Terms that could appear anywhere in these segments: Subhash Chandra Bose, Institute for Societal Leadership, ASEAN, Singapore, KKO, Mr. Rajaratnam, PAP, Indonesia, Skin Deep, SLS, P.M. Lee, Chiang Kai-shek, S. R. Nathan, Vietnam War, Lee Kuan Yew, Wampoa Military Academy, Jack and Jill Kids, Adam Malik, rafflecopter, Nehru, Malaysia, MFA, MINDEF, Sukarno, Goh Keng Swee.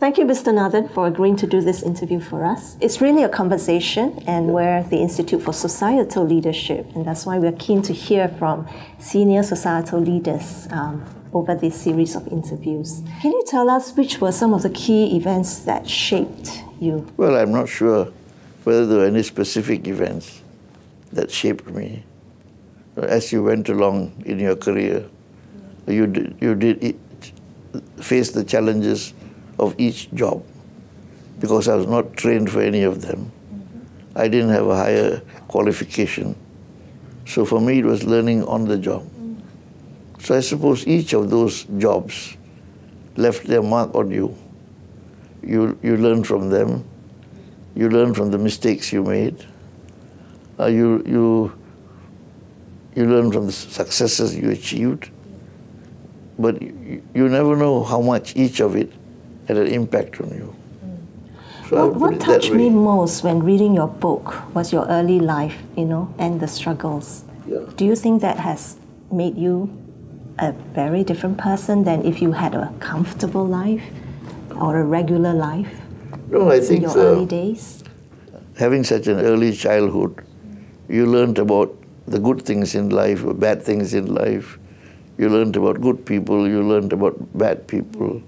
Thank you, Mr. Nathan, for agreeing to do this interview for us. It's really a conversation, and we're the Institute for Societal Leadership, and that's why we're keen to hear from senior societal leaders over this series of interviews. Can you tell us which were some of the key events that shaped you? Well, I'm not sure whether there were any specific events that shaped me. As you went along in your career, you did face the challenges of each job, because I was not trained for any of them. I didn't have a higher qualification. So for me, it was learning on the job. So I suppose each of those jobs left their mark on you. You learn from them. You learn from the mistakes you made. You learn from the successes you achieved. But you never know how much each of it had an impact on you. So what touched me most when reading your book was your early life, you know, and the struggles. Yeah. Do you think that has made you a very different person than if you had a comfortable life or a regular life? No, I think in your early days? Having such an early childhood, you learned about the good things in life, or bad things in life. You learned about good people, you learned about bad people.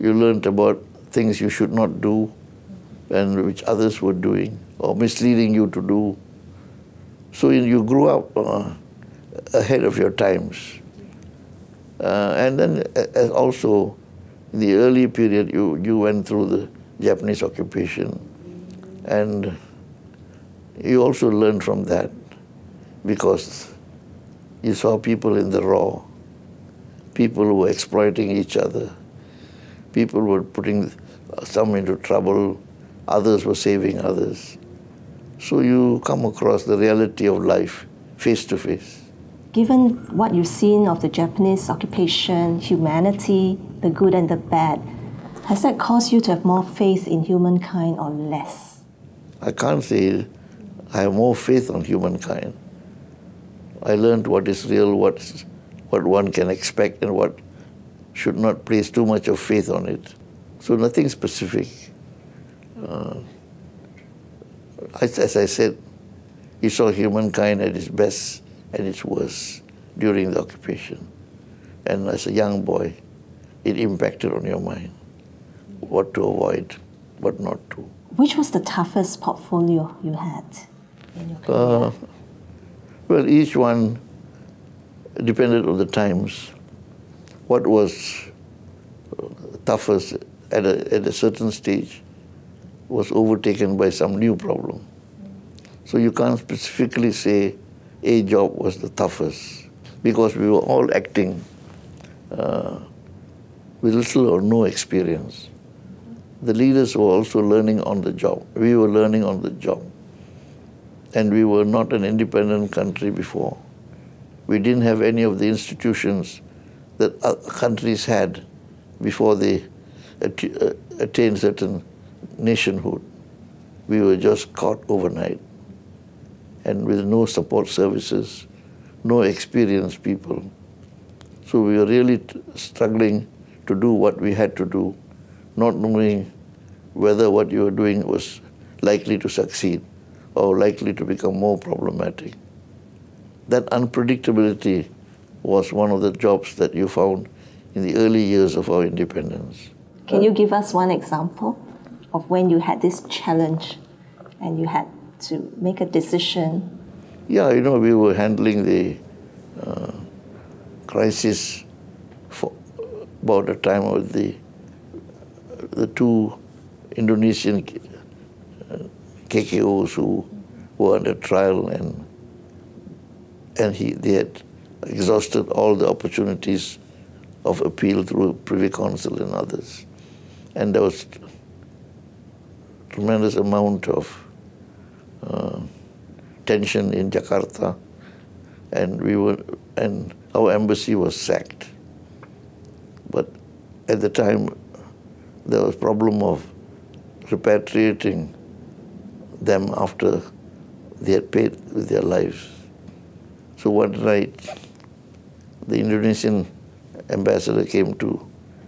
You learned about things you should not do and which others were doing or misleading you to do. So you grew up ahead of your times. And then also, in the early period, you went through the Japanese occupation. And you also learned from that, because you saw people in the raw, people who were exploiting each other. People were putting some into trouble, others were saving others. So you come across the reality of life face to face. Given what you've seen of the Japanese occupation, humanity, the good and the bad, has that caused you to have more faith in humankind or less? I can't say I have more faith on humankind. I learned what is real, what one can expect, and what should not place too much of faith on it. So nothing specific. As I said, you saw humankind at its best and its worst during the occupation. And as a young boy, it impacted on your mind what to avoid, what not to. Which was the toughest portfolio you had in your career? Well, each one depended on the times. What was toughest at a certain stage was overtaken by some new problem. So you can't specifically say a job was the toughest, because we were all acting with little or no experience. The leaders were also learning on the job. We were learning on the job. And we were not an independent country before. We didn't have any of the institutions that countries had before they attained certain nationhood. We were just caught overnight, and with no support services, no experienced people. So we were really struggling to do what we had to do, not knowing whether what you were doing was likely to succeed or likely to become more problematic. That unpredictability was one of the jobs that you found in the early years of our independence. Can you give us one example of when you had this challenge and you had to make a decision? Yeah, you know, we were handling the crisis for about the time of the two Indonesian KKOs who were under trial, and they had exhausted all the opportunities of appeal through Privy Council and others. And there was tremendous amount of tension in Jakarta, and our embassy was sacked. But at the time, there was problem of repatriating them after they had paid with their lives. So one night, the Indonesian ambassador came to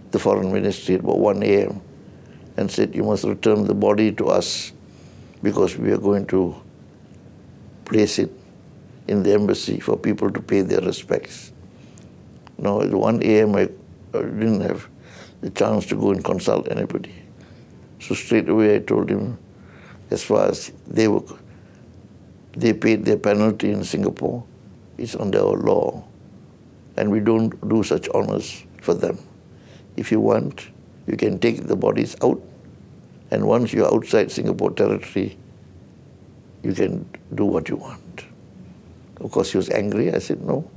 the foreign ministry at about 1 a.m. and said, you must return the body to us because we are going to place it in the embassy for people to pay their respects. Now at 1 a.m. I didn't have the chance to go and consult anybody. So straight away I told him, as far as they paid their penalty in Singapore, it's under our law. And we don't do such honors for them. If you want, you can take the bodies out, and once you're outside Singapore territory, you can do what you want. Of course, he was angry. I said, no,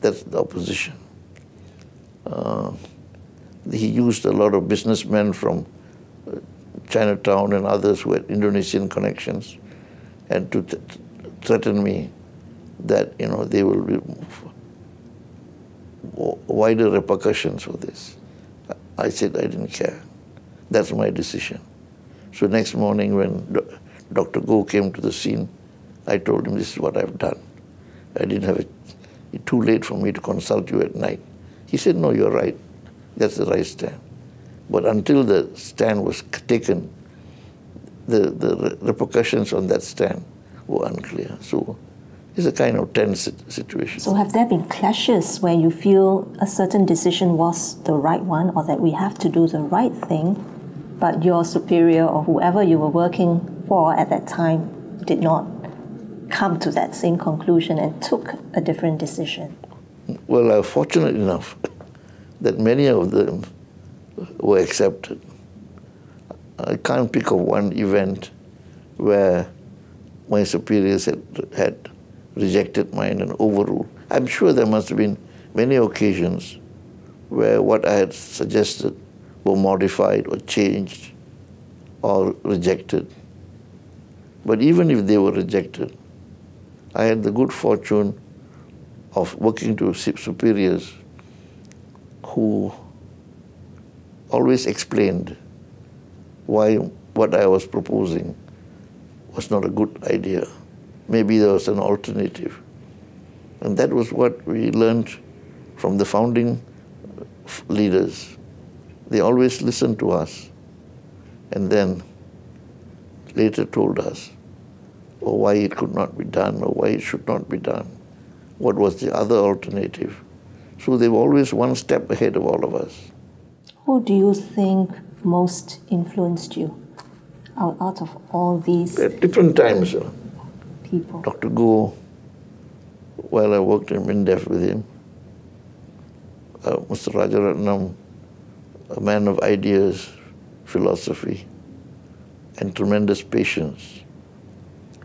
that's the opposition. He used a lot of businessmen from Chinatown and others who had Indonesian connections, and to threaten me that, you know, there will be wider repercussions for this. I said I didn't care. That's my decision. So next morning when Dr. Goh came to the scene, I told him, this is what I've done. I didn't have it too late for me to consult you at night. He said, no, you're right. That's the right stand. But until the stand was taken, the repercussions on that stand were unclear. So it's a kind of tense situation. So have there been clashes where you feel a certain decision was the right one, or that we have to do the right thing, but your superior or whoever you were working for at that time did not come to that same conclusion and took a different decision? Well, I was fortunate enough that many of them were accepted. I can't pick of one event where my superiors had rejected mine and overruled. I'm sure there must have been many occasions where what I had suggested were modified or changed or rejected. But even if they were rejected, I had the good fortune of working to superiors who always explained why what I was proposing was not a good idea. Maybe there was an alternative. And that was what we learned from the founding leaders. They always listened to us and then later told us, or why it could not be done, or why it should not be done. What was the other alternative? So they were always one step ahead of all of us. Who do you think most influenced you out of all these? At different times. People. Dr. Goh, while I worked in MINDEF with him, Mr. Rajaratnam, a man of ideas, philosophy, and tremendous patience.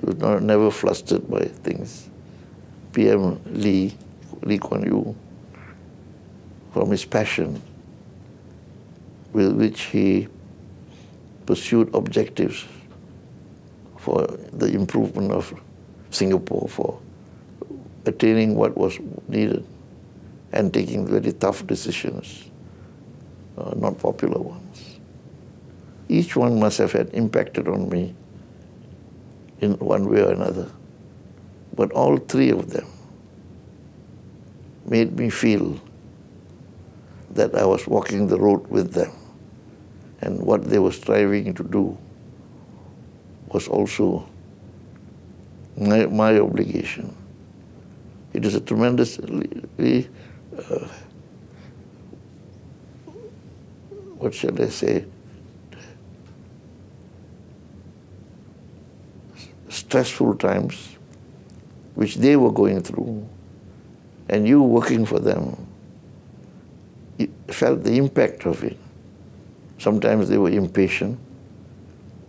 He was never flustered by things. P.M. Lee, Lee Kuan Yew, from his passion with which he pursued objectives for the improvement of Singapore, for attaining what was needed and taking very tough decisions, not popular ones. Each one must have had impacted on me in one way or another. But all three of them made me feel that I was walking the road with them, and what they were striving to do was also my obligation. It is a tremendously, what shall I say, stressful times which they were going through, and you working for them felt the impact of it. Sometimes they were impatient.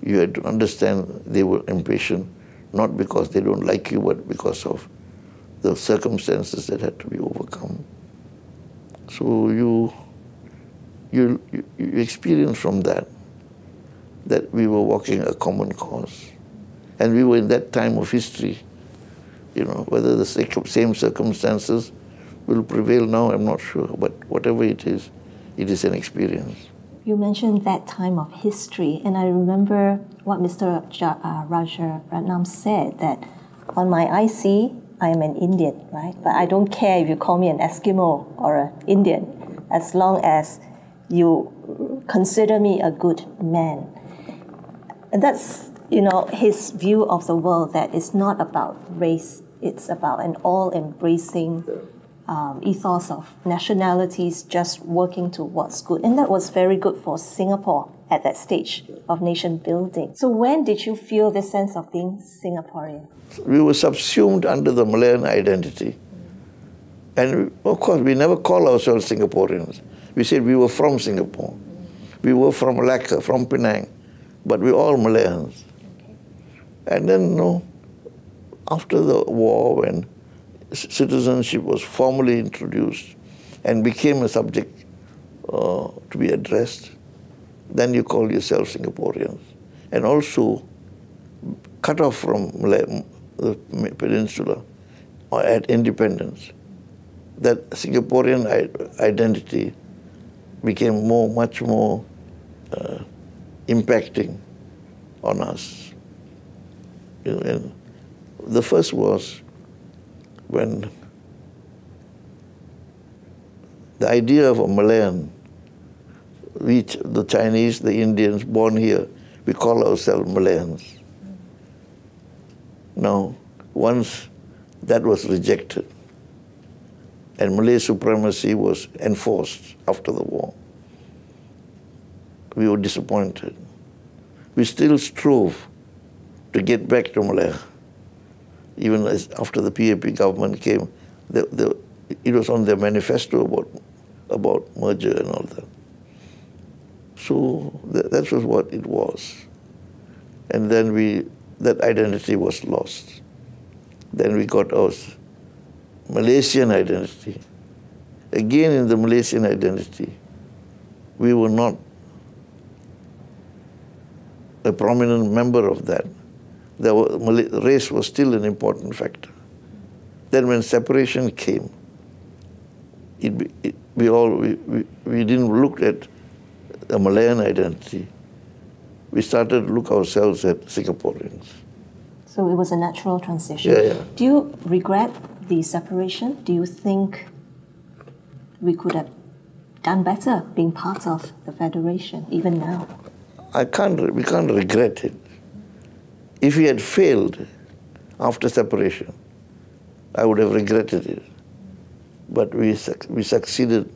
You had to understand they were impatient, not because they don't like you, but because of the circumstances that had to be overcome. So you experience from that we were walking a common cause. And we were in that time of history. You know, whether the same circumstances will prevail now, I'm not sure, but whatever it is an experience. You mentioned that time of history, and I remember what Mr. Rajaratnam said, that on my IC, I am an Indian, right? But I don't care if you call me an Eskimo or an Indian, as long as you consider me a good man. And that's, you know, his view of the world, that it's not about race, it's about an all-embracing ethos of nationalities just working towards good. And that was very good for Singapore at that stage of nation building. So when did you feel this sense of being Singaporean? We were subsumed under the Malayan identity. And of course, we never called ourselves Singaporeans. We said we were from Singapore. We were from Malacca, from Penang, but we were all Malayans. Okay. And then, you know, after the war, when citizenship was formally introduced and became a subject to be addressed, then you call yourself Singaporeans. And also cut off from the peninsula at independence. That Singaporean identity became much more impacting on us. You know, and the first was when the idea of a Malayan reached the Chinese, the Indians born here, we call ourselves Malayans. Now, once that was rejected, and Malay supremacy was enforced after the war, we were disappointed. We still strove to get back to Malaya. Even as after the PAP government came, it was on their manifesto about merger and all that. So that was what it was. And then that identity was lost. Then we got ours. Malaysian identity. Again, in the Malaysian identity, we were not a prominent member of that. Race was still an important factor. Then when separation came, we didn't look at the Malayan identity. We started to look ourselves at Singaporeans. So it was a natural transition. Yeah, yeah. Do you regret the separation? Do you think we could have done better being part of the Federation, even now? We can't regret it. If we had failed after separation, I would have regretted it. But we succeeded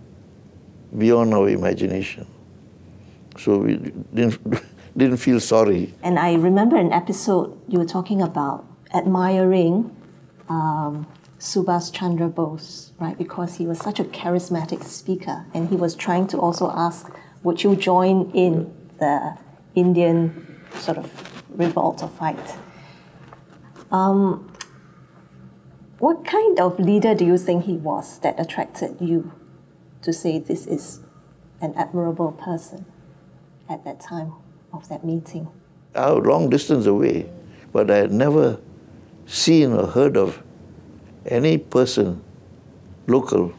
beyond our imagination. So we didn't feel sorry. And I remember an episode you were talking about admiring Subhash Chandra Bose, right? Because he was such a charismatic speaker, and he was trying to also ask, would you join in the Indian sort of revolt or fight? What kind of leader do you think he was that attracted you to say this is an admirable person at that time of that meeting? I was long distance away, but I had never seen or heard of any person, local,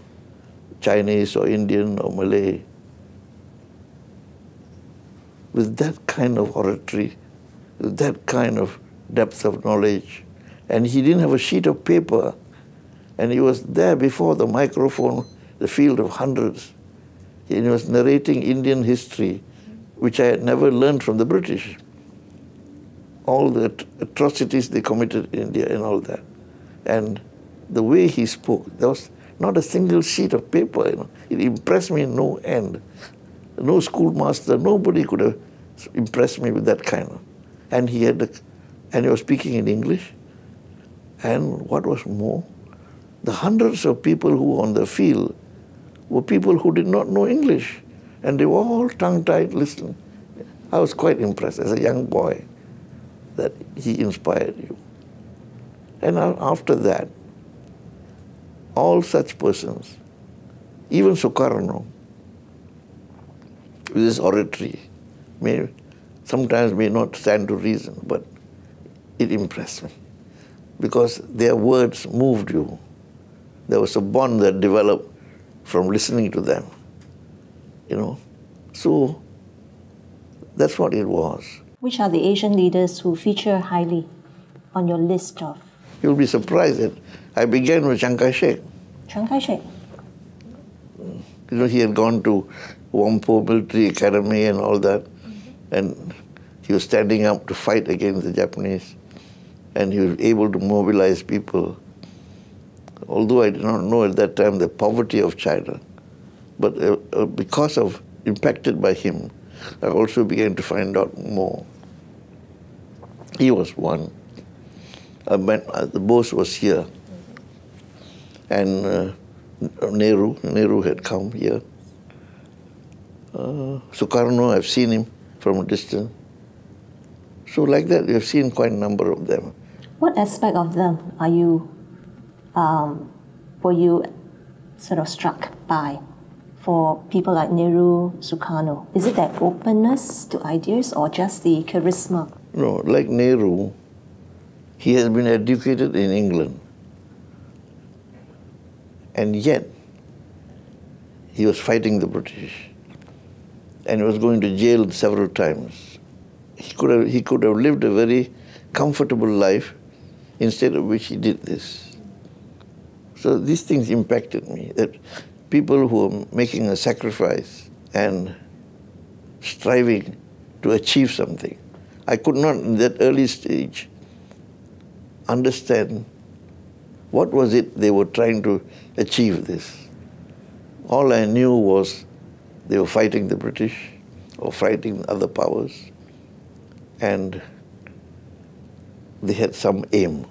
Chinese or Indian or Malay, with that kind of oratory, with that kind of depth of knowledge. And he didn't have a sheet of paper, and he was there before the microphone, the field of hundreds. He was narrating Indian history, which I had never learned from the British. All the atrocities they committed in India and all that. And the way he spoke, there was not a single sheet of paper. You know. It impressed me no end. No schoolmaster, nobody could have impressed me with that kind of. And he was speaking in English. And what was more, the hundreds of people who were on the field were people who did not know English. And they were all tongue-tied listening. I was quite impressed as a young boy that he inspired you. And after that, all such persons, even Sukarno, with his oratory, sometimes may not stand to reason, but it impressed me because their words moved you. There was a bond that developed from listening to them, you know. So that's what it was. Which are the Asian leaders who feature highly on your list of? You'll be surprised that I began with Chiang Kai-shek. Chiang Kai-shek. You know, he had gone to Wampoa Military Academy and all that. And he was standing up to fight against the Japanese. And he was able to mobilize people. Although I did not know at that time the poverty of China, but because of impacted by him, I also began to find out more. He was one. I met, the Bose was here, and Nehru had come here. Sukarno, I've seen him from a distance. So like that, we've seen quite a number of them. What aspect of them are you, were you sort of struck by? For people like Nehru, Sukarno, is it that openness to ideas or just the charisma? No, like Nehru, he has been educated in England. And yet, he was fighting the British and was going to jail several times. He could have lived a very comfortable life, instead of which he did this. So these things impacted me. That people who are making a sacrifice and striving to achieve something. I could not, in that early stage, understand what was it they were trying to achieve this. All I knew was they were fighting the British or fighting other powers, and they had some aim.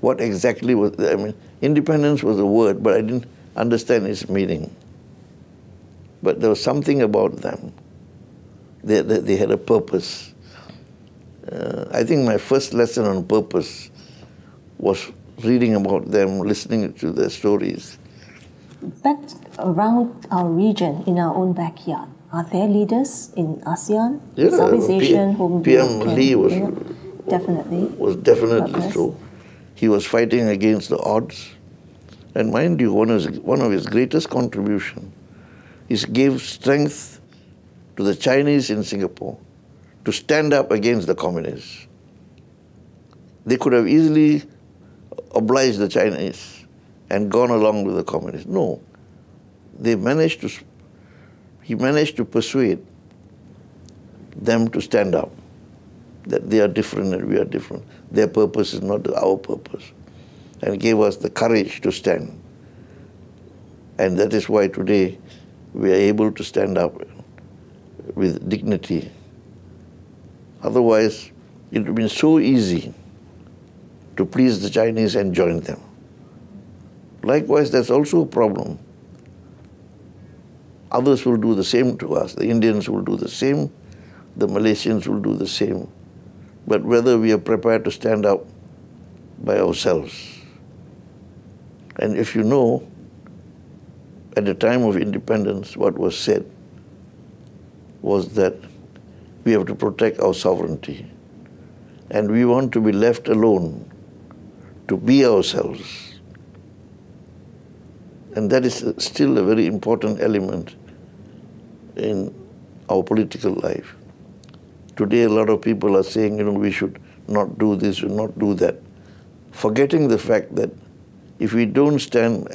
What exactly was, I mean, independence was a word, but I didn't understand its meaning. But there was something about them. They had a purpose. I think my first lesson on purpose was reading about them, listening to their stories. Back around our region, in our own backyard, are there leaders in ASEAN, yeah, Southeast Asian, whom P.M. Lee was, you know, definitely so. He was fighting against the odds. And mind you, one of his greatest contributions is gave strength to the Chinese in Singapore to stand up against the communists. They could have easily obliged the Chinese and gone along with the communists. No, he managed to persuade them to stand up, that they are different and we are different. Their purpose is not our purpose. And gave us the courage to stand. And that is why today we are able to stand up with dignity. Otherwise, it would have been so easy to please the Chinese and join them. Likewise, that's also a problem. Others will do the same to us. The Indians will do the same. The Malaysians will do the same. But whether we are prepared to stand up by ourselves. And if you know, at the time of independence, what was said was that we have to protect our sovereignty. And we want to be left alone to be ourselves. And that is still a very important element in our political life. Today, a lot of people are saying, you know, we should not do this, we should not do that, forgetting the fact that if we don't stand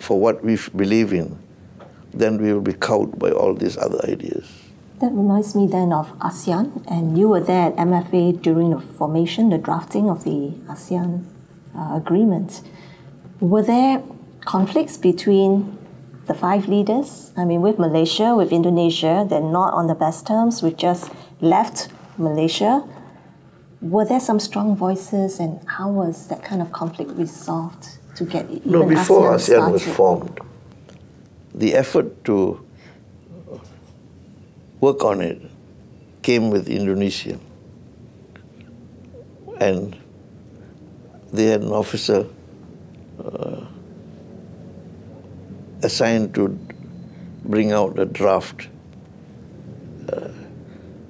for what we believe in, then we will be cowed by all these other ideas. That reminds me then of ASEAN, and you were there at MFA during the formation, the drafting of the ASEAN agreement. Were there conflicts between the five leaders? I mean, with Malaysia, with Indonesia, they're not on the best terms, we just left Malaysia. Were there some strong voices, and how was that kind of conflict resolved to get even ASEAN? No, before ASEAN was formed, the effort to work on it came with Indonesia. And they had an officer assigned to bring out a draft,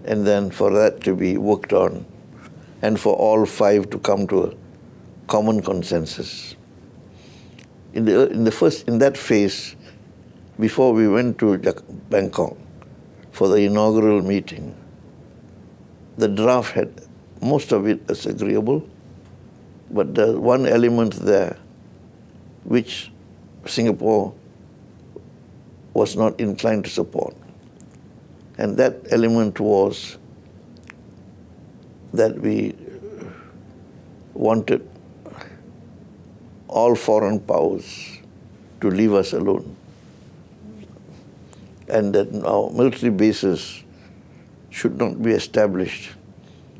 and then for that to be worked on, and for all five to come to a common consensus. In that phase, before we went to Bangkok for the inaugural meeting, the draft had most of it as agreeable, but there's one element there which Singapore was not inclined to support. And that element was that we wanted all foreign powers to leave us alone, and that our military bases should not be established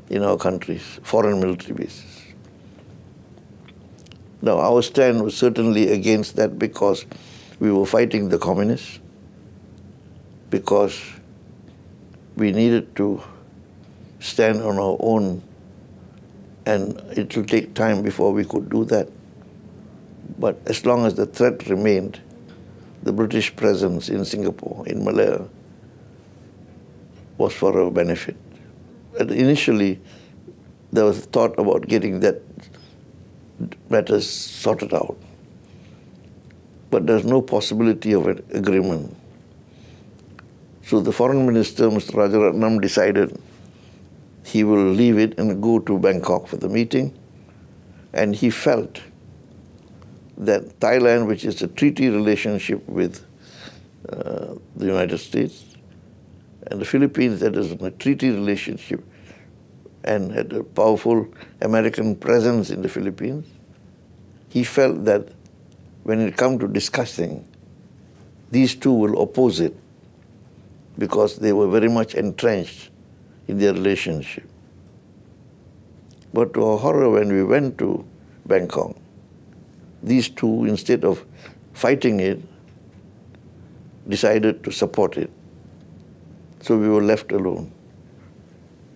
in our countries, foreign military bases. Now, our stand was certainly against that because we were fighting the communists, because we needed to stand on our own, and it will take time before we could do that. But as long as the threat remained, the British presence in Singapore, in Malaya, was for our benefit. And initially, there was thought about getting that matters sorted out. But there's no possibility of an agreement. So the Foreign Minister, Mr. Rajaratnam, decided he will leave it and go to Bangkok for the meeting. And he felt that Thailand, which is a treaty relationship with the United States, and the Philippines, that is a treaty relationship, and had a powerful American presence in the Philippines, he felt that when it come to discussing, these two will oppose it because they were very much entrenched in their relationship. But to our horror, when we went to Bangkok, these two, instead of fighting it, decided to support it. So we were left alone.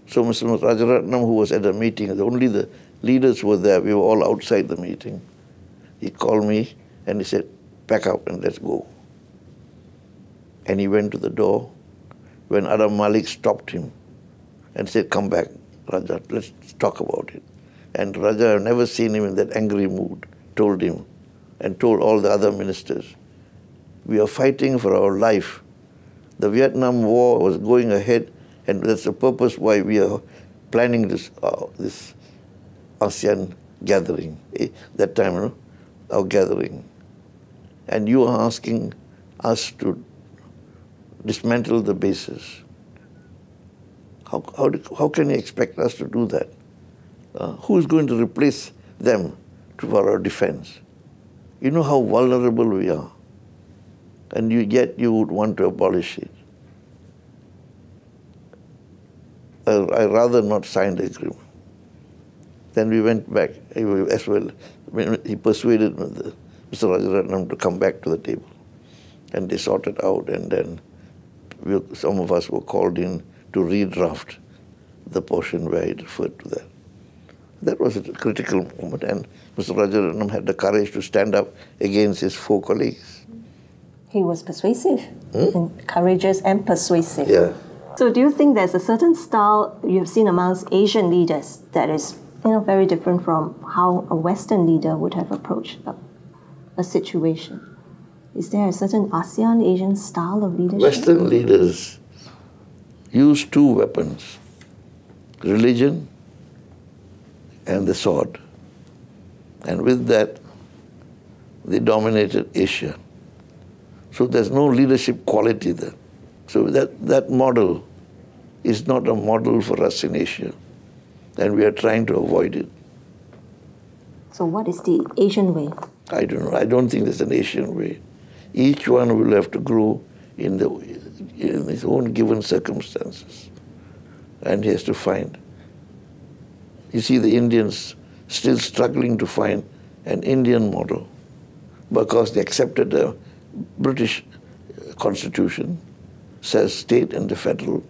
So Mr. Rajaratnam, who was at the meeting, only the leaders were there, we were all outside the meeting. He called me and he said, "Pack up and let's go." And he went to the door when Adam Malik stopped him and said, "Come back, Raja, let's talk about it." And Raja, I've never seen him in that angry mood, told him and told all the other ministers, "We are fighting for our life. The Vietnam War was going ahead, and that's the purpose why we are planning this ASEAN gathering." That time, you know, our gathering. And you are asking us to dismantle the bases. How can you expect us to do that? Who is going to replace them for our defense? You know how vulnerable we are, and yet you would want to abolish it. I rather not sign the agreement. Then we went back as well. He persuaded Mr. Rajaratnam to come back to the table, and they sorted out, and then some of us were called in to redraft the portion where he referred to that. That was a critical moment, and Mr. Rajaratnam had the courage to stand up against his four colleagues. He was persuasive, and courageous and persuasive. Yeah. So do you think there's a certain style you've seen amongst Asian leaders that is, you know, very different from how a Western leader would have approached a situation? Is there a certain ASEAN-Asian style of leadership? Western leaders use two weapons, religion and the sword. And with that, they dominated Asia. So there's no leadership quality there. So that model is not a model for us in Asia, and we are trying to avoid it. So what is the Asian way? I don't know. I don't think there's an Asian way. Each one will have to grow in his own given circumstances, and he has to find. You see the Indians still struggling to find an Indian model because they accepted the British constitution, says state and the federal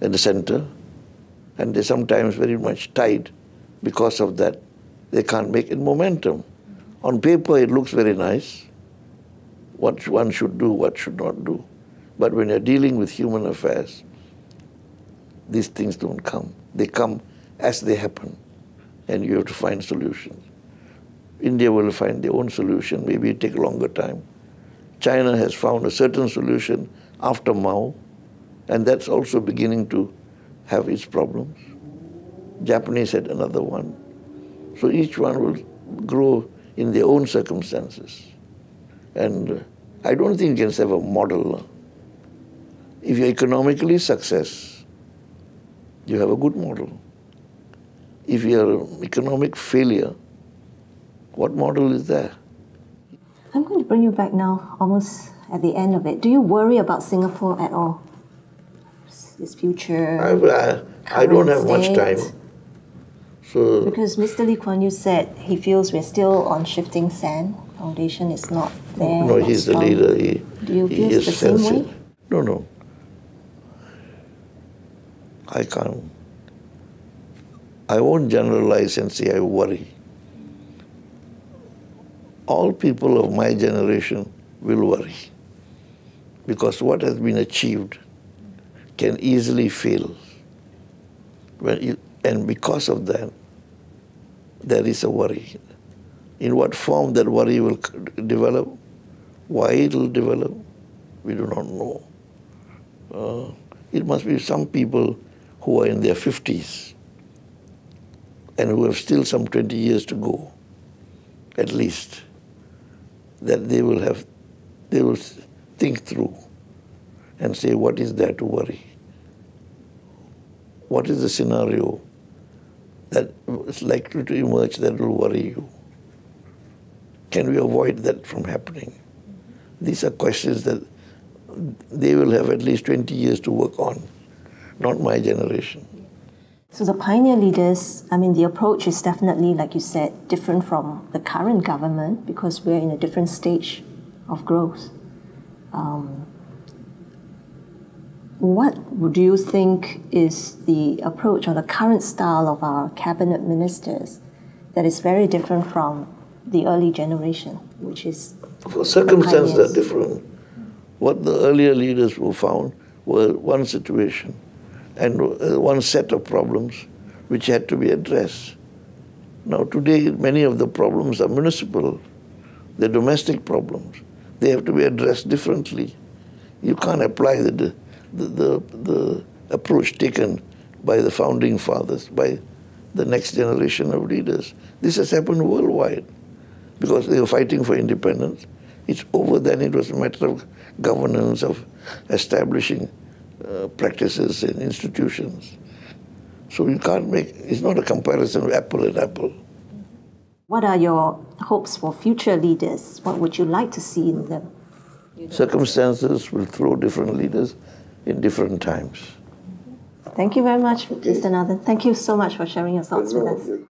and the center, and they're sometimes very much tied because of that. They can't make it momentum. On paper, it looks very nice, what one should do, what should not do. But when you're dealing with human affairs, these things don't come. They come as they happen, and you have to find solutions. India will find their own solution, maybe it take longer time. China has found a certain solution after Mao, and that's also beginning to have its problems. Japanese had another one. So each one will grow in their own circumstances. And I don't think you can have a model. If you're economically success, you have a good model. If you're an economic failure, what model is there? I'm going to bring you back now, almost at the end of it. Do you worry about Singapore at all? Its future? I don't have much time. So because Mr. Lee Kuan Yew said he feels we're still on shifting sand. Foundation is not there. No, he's the leader. Do you feel the same way? No, no. I can't. I won't generalize and say I worry. All people of my generation will worry because what has been achieved can easily fail. And because of that, there is a worry. In what form that worry will develop, why it will develop, we do not know. It must be some people who are in their 50s and who have still some 20 years to go, at least, that they will think through and say, what is there to worry? What is the scenario that is likely to emerge that will worry you? Can we avoid that from happening? These are questions that they will have at least 20 years to work on, not my generation. So the pioneer leaders, I mean, the approach is definitely, like you said, different from the current government because we're in a different stage of growth. What do you think is the approach or the current style of our cabinet ministers that is very different from the early generation, which is... For circumstances are different. What the earlier leaders were found were one situation and one set of problems which had to be addressed. Now today, many of the problems are municipal. They're domestic problems. They have to be addressed differently. You can't apply the approach taken by the founding fathers, by the next generation of leaders. This has happened worldwide because they were fighting for independence. It's over then. It was a matter of governance, of establishing practices and institutions. So you can't make, it's not a comparison of apple and apple. What are your hopes for future leaders? What would you like to see in them? Circumstances will throw different leaders in different times. Thank you very much, Mr. Nathan. Thank you so much for sharing your thoughts with us.